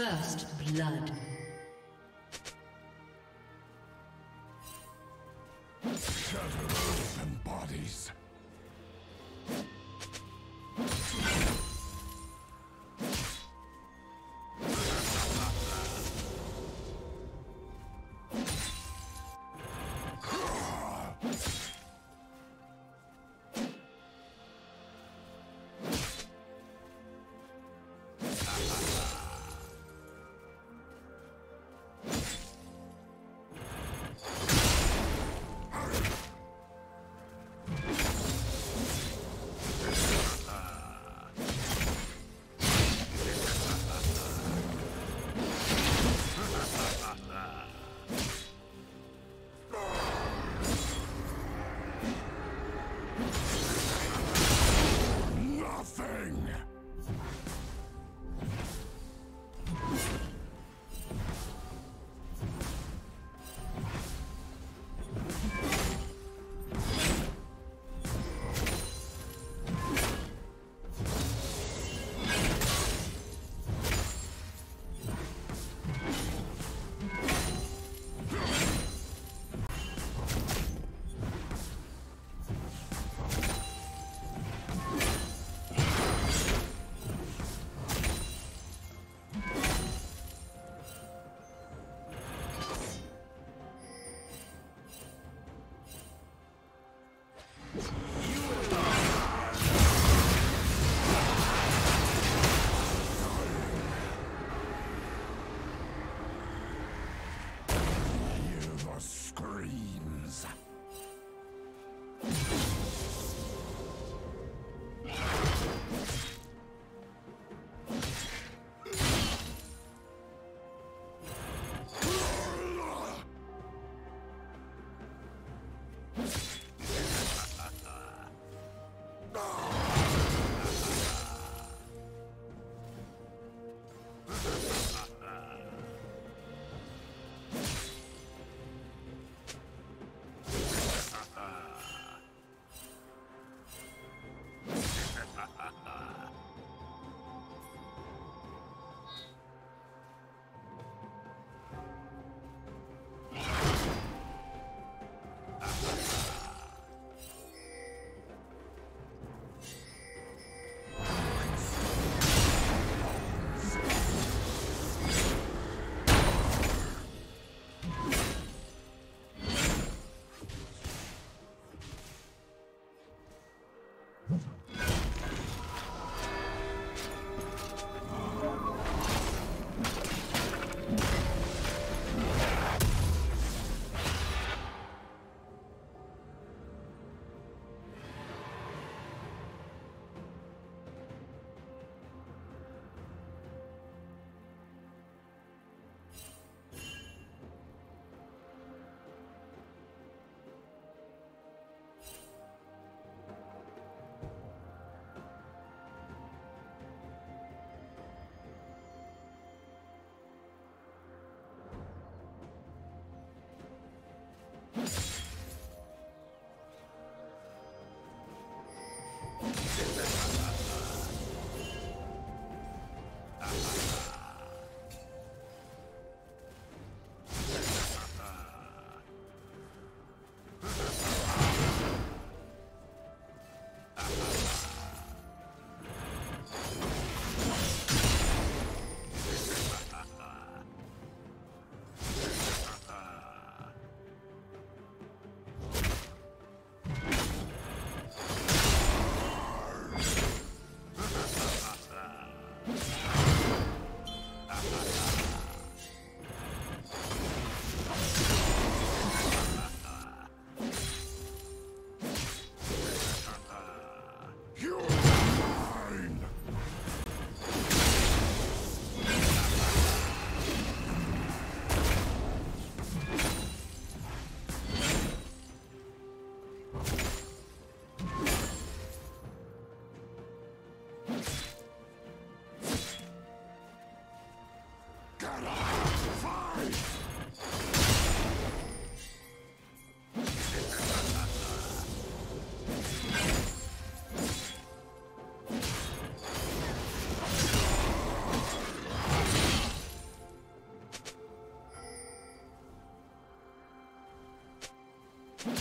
First blood. Stone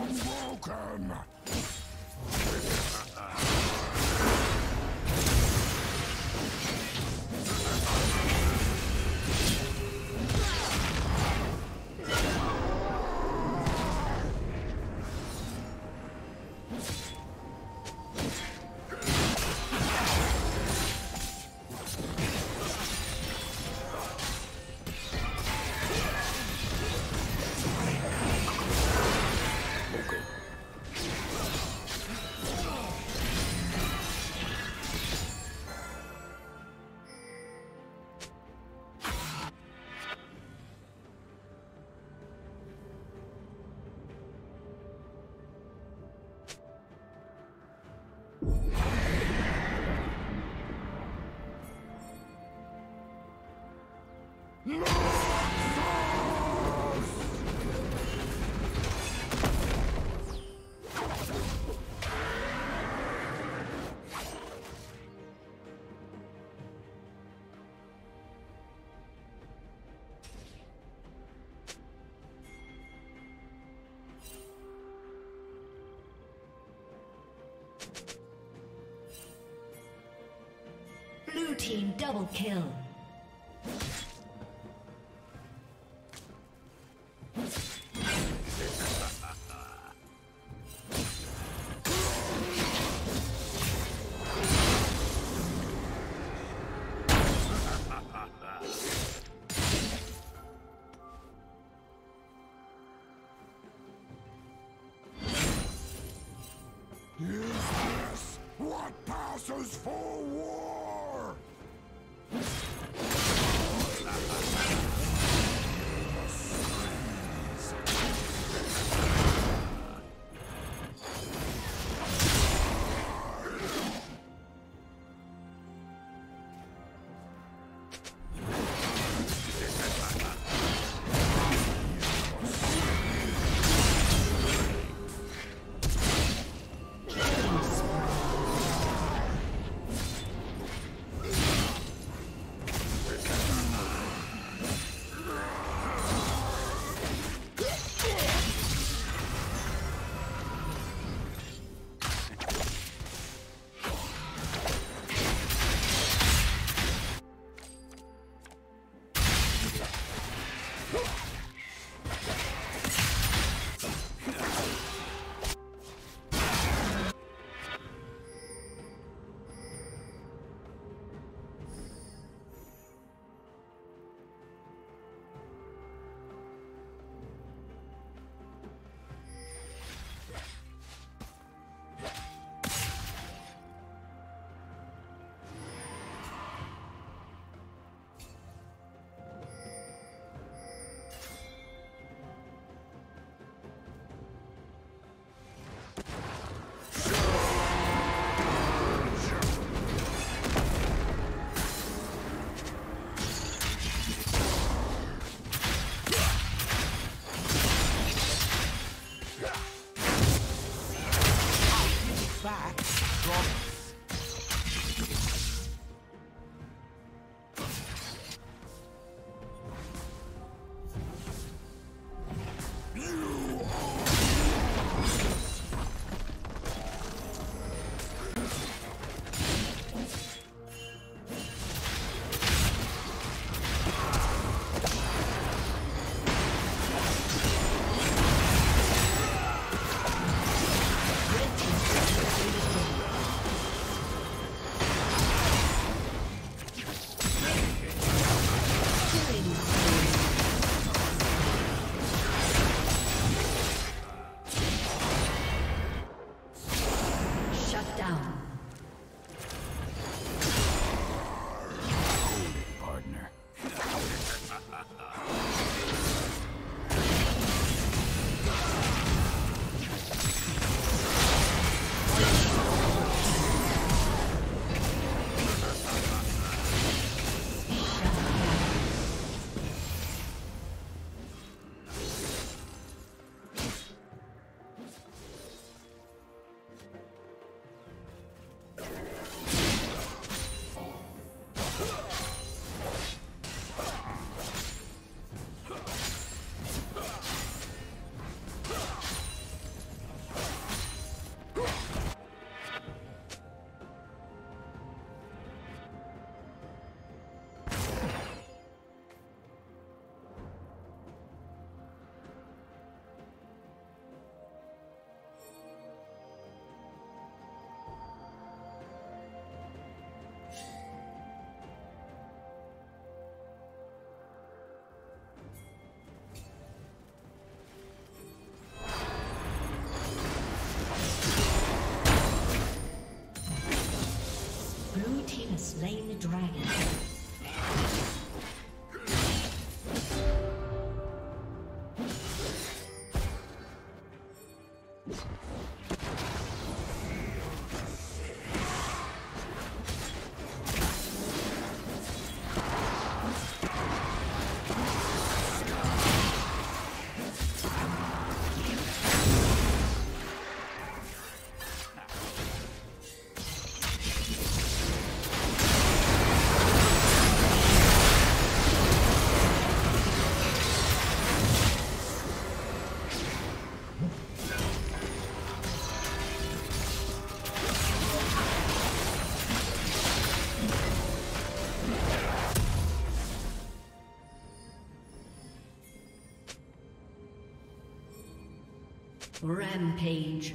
unbroken. Blue team double kill. forces for war! Slain the dragon. Rampage.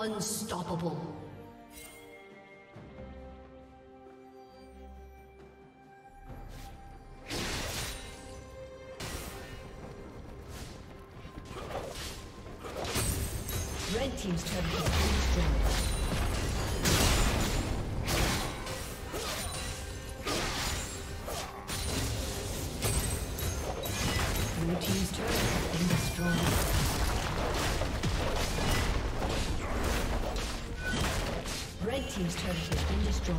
Unstoppable. Red team's turret has been destroyed. Team's turret has been destroyed.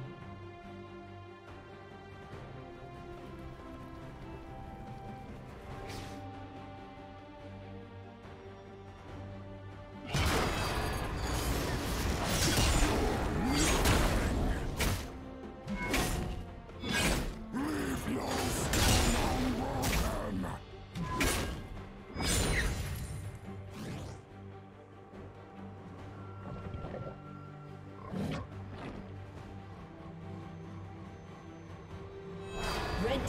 Red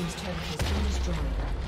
team's turret has been destroyed.